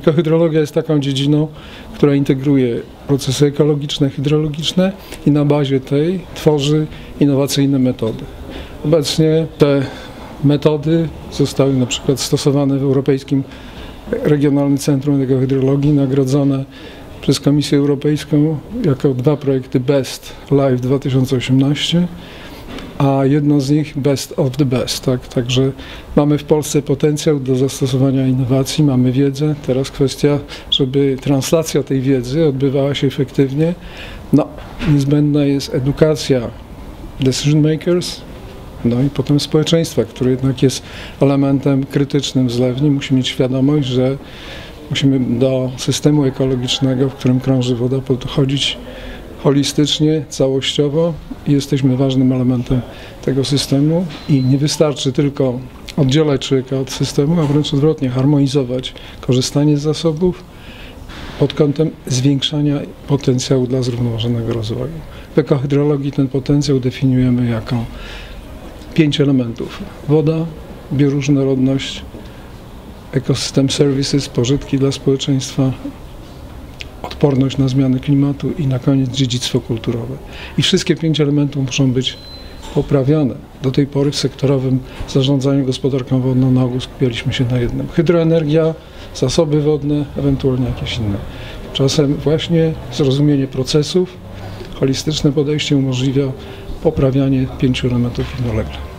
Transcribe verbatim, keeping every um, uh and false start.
Ekohydrologia jest taką dziedziną, która integruje procesy ekologiczne, hydrologiczne i na bazie tej tworzy innowacyjne metody. Obecnie te metody zostały na przykład stosowane w Europejskim Regionalnym Centrum Ekohydrologii, nagrodzone przez Komisję Europejską jako dwa projekty BEST LIFE dwa tysiące osiemnaście, a jedno z nich BEST of the BEST. Tak? Także mamy w Polsce potencjał do zastosowania innowacji, mamy wiedzę. Teraz kwestia, żeby translacja tej wiedzy odbywała się efektywnie. No, niezbędna jest edukacja decision makers, no i potem społeczeństwa, które jednak jest elementem krytycznym w zlewni. Musi mieć świadomość, że musimy do systemu ekologicznego, w którym krąży woda, podchodzić holistycznie, całościowo i jesteśmy ważnym elementem tego systemu i nie wystarczy tylko oddzielać człowieka od systemu, a wręcz odwrotnie, harmonizować korzystanie z zasobów pod kątem zwiększania potencjału dla zrównoważonego rozwoju. W ekohydrologii ten potencjał definiujemy jako pięć elementów: woda, bioróżnorodność, ekosystem services, pożytki dla społeczeństwa, odporność na zmiany klimatu i na koniec dziedzictwo kulturowe. I wszystkie pięć elementów muszą być poprawione. Do tej pory w sektorowym zarządzaniu gospodarką wodną na ogół skupialiśmy się na jednym. Hydroenergia, zasoby wodne, ewentualnie jakieś inne. Czasem właśnie zrozumienie procesów, holistyczne podejście umożliwia poprawianie pięciu elementów równolegle.